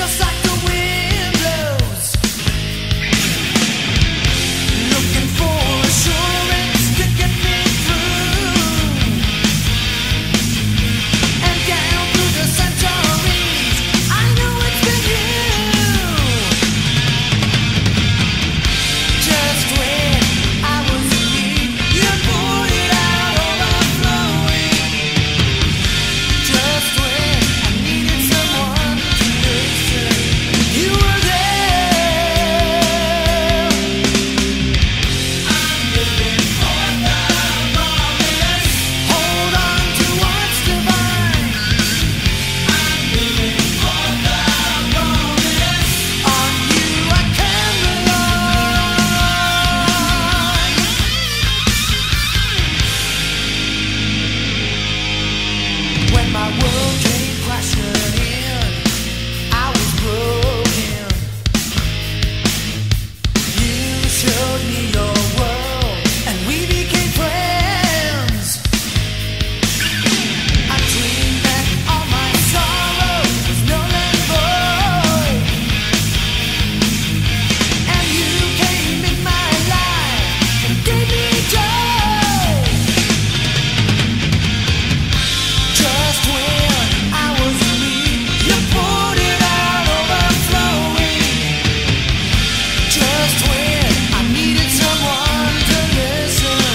just like the wind blows. Looking for assurance to get me through, and down through the centuries I know it's been you. Just when I was in need, you poured it out overflowing. Just when I needed someone to listen, you were there. I'm living for the marvelous. Hold on to what's divine. I'm living for the marvelous. On you I can rely. When my world came crashing in, I was broken. You showed me your world, and we became friends. I dreamed that all my sorrow was null and void, and you came in my life and gave me joy. Just when I was in need, you poured it out overflowing. Just when I needed someone to listen,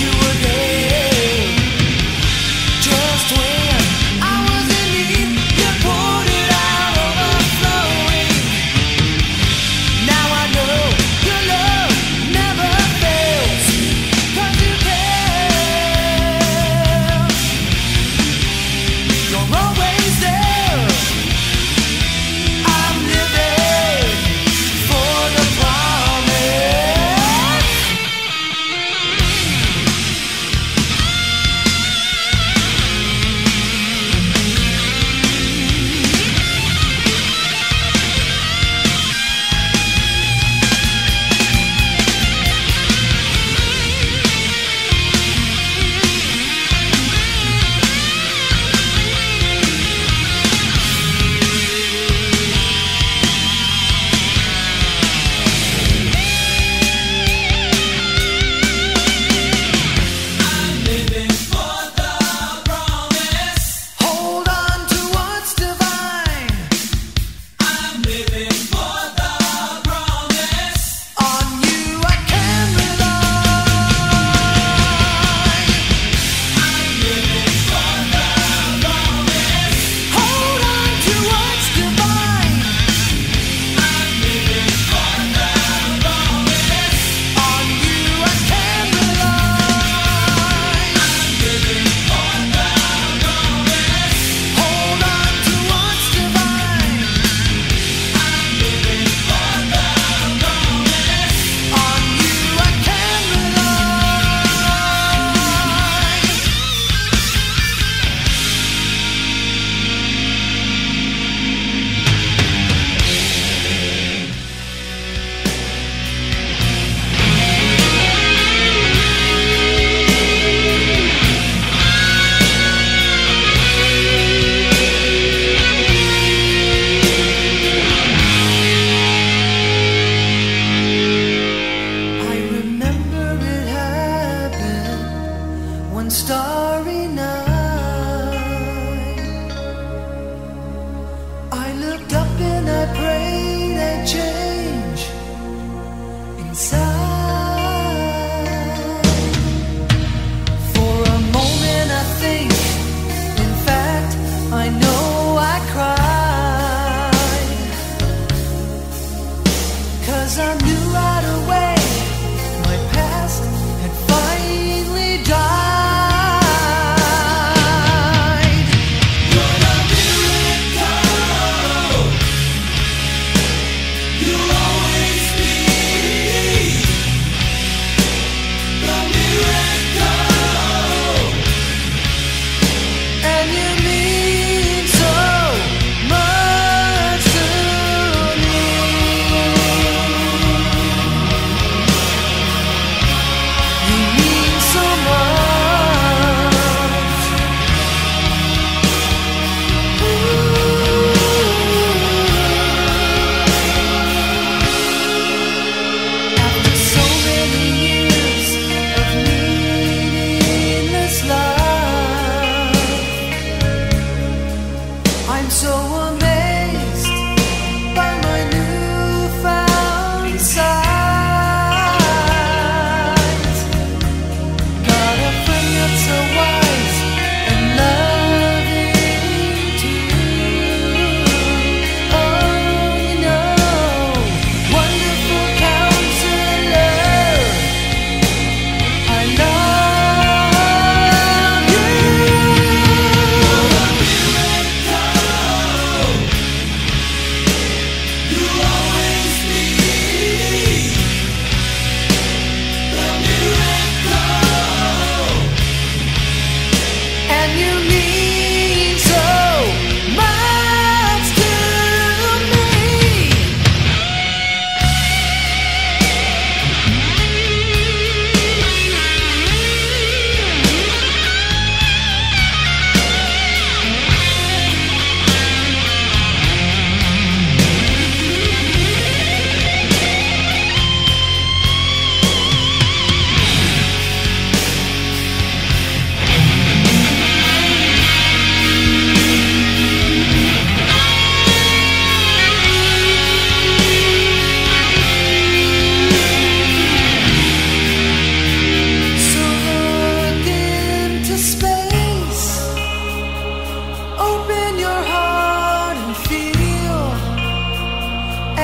you were there. Just when I was in need, you poured it out overflowing. Now I know your love never fails, 'cause you care. You're always there. I'm living for the promise. I'm living for the promise. Hold on to what's divine. I'm living for the promise. On you I can rely. I'm living for the promise. Hold on to what's divine. I'm living for the promise. On you I can rely. I'm living for the promise. Hold on to what's divine. I'm living for the promise. On you I can rely. I remember it happened one starry night. I looked up and I prayed I'd change inside. For a moment I think, in fact, I know I cried. 'Cause I knew right away my past had finally died. You're a miracle. You'll always be the miracle. And you mean so much to me.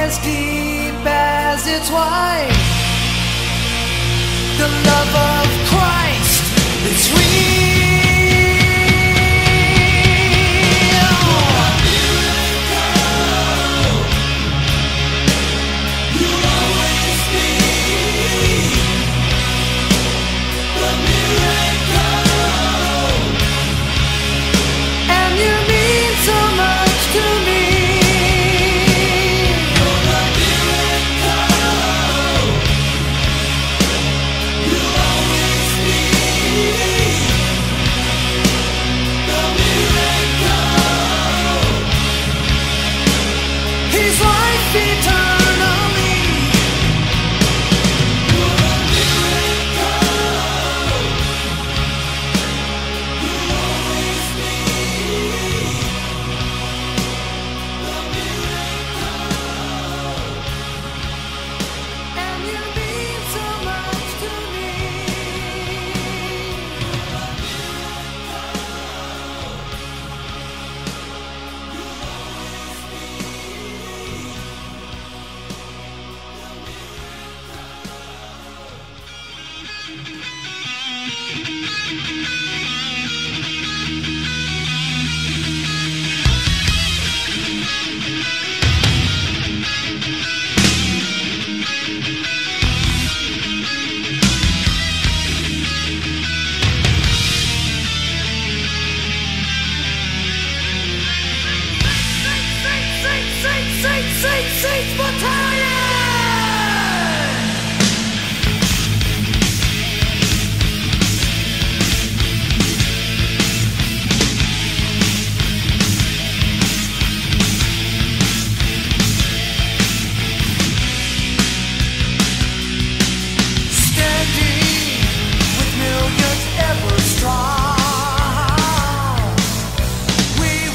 as deep as it's wide. The love of Christ is real. You're a miracle. You'll always be the miracle. And you mean so much to me. You're a miracle. You'll always be the miracle. He's life eternal. We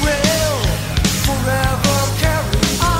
will forever carry on.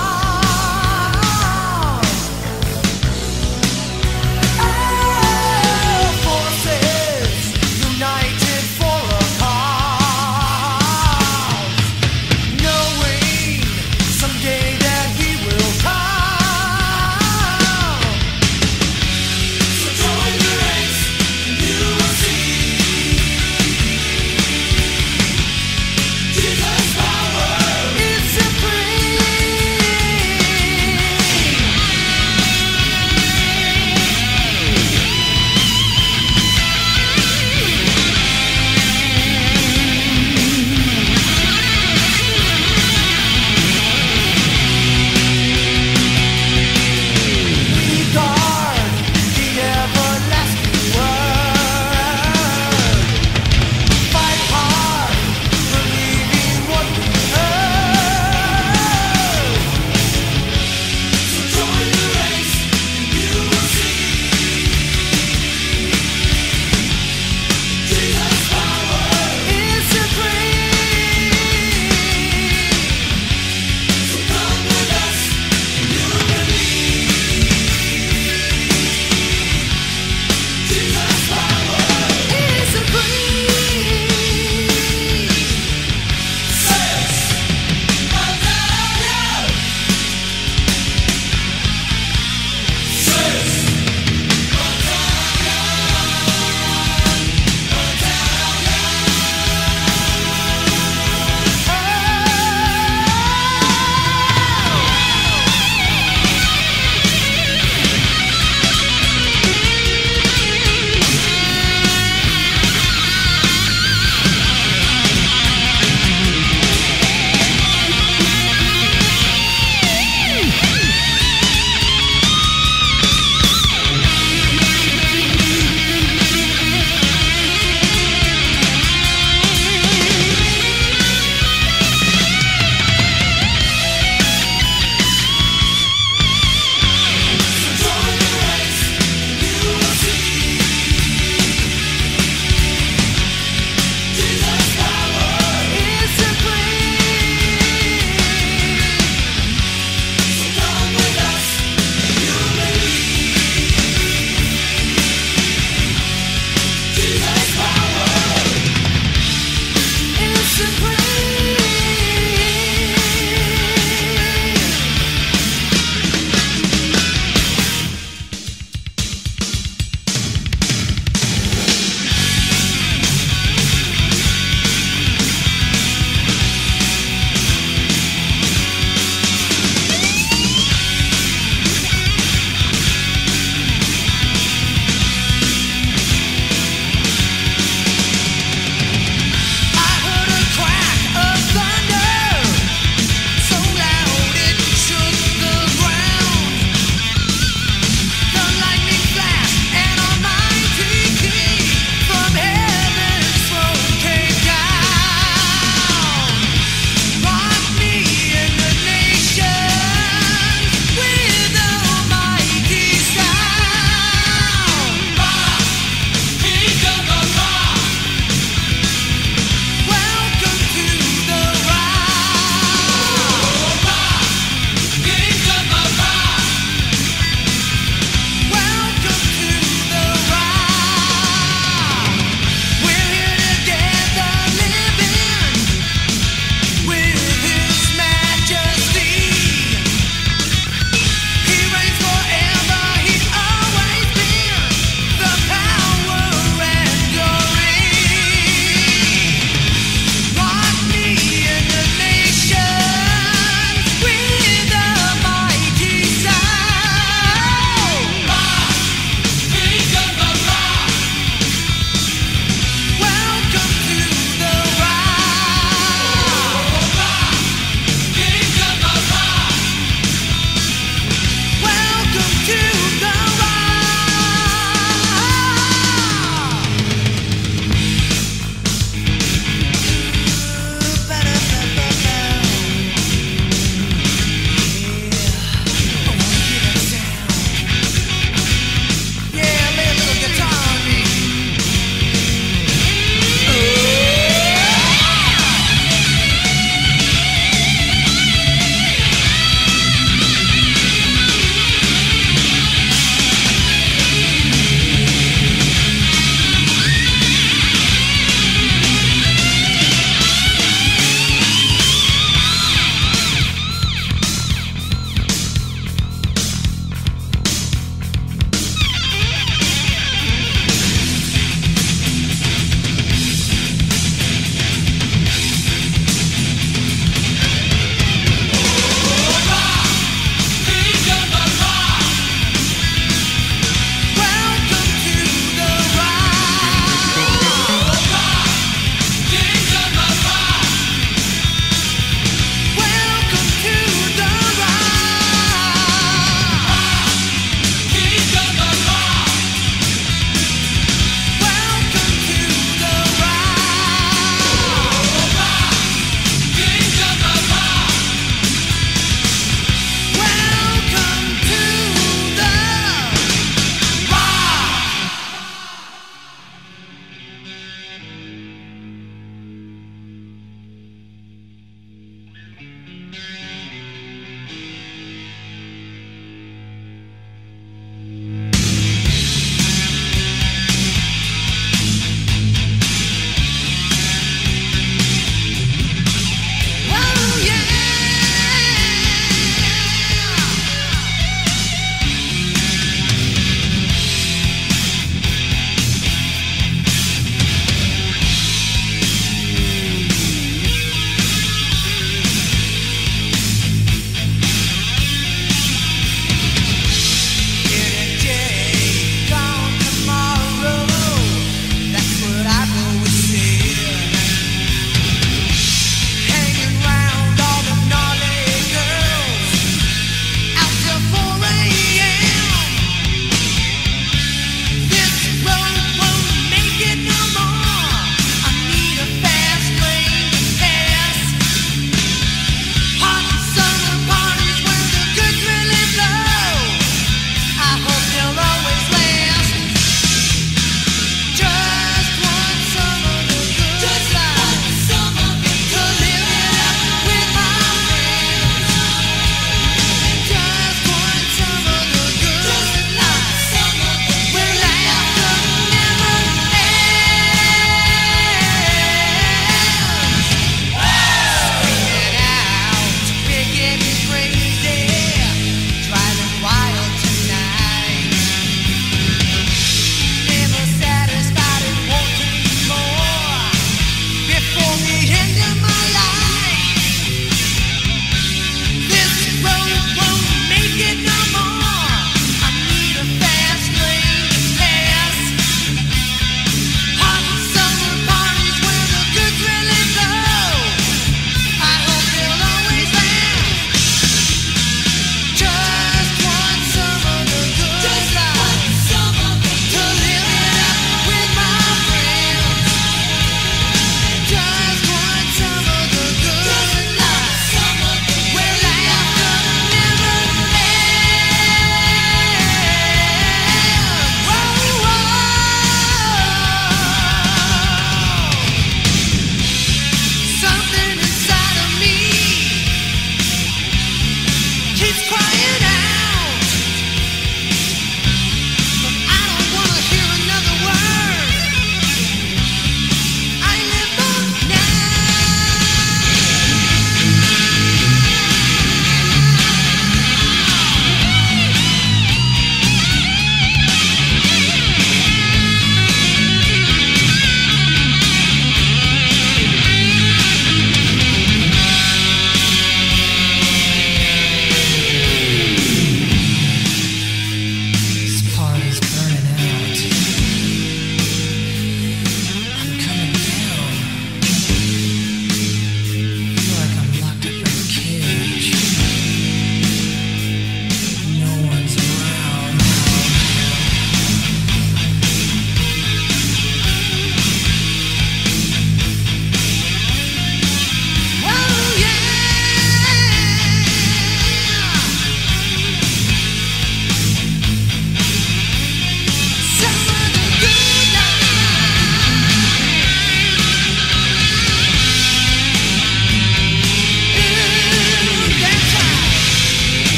keeps crying.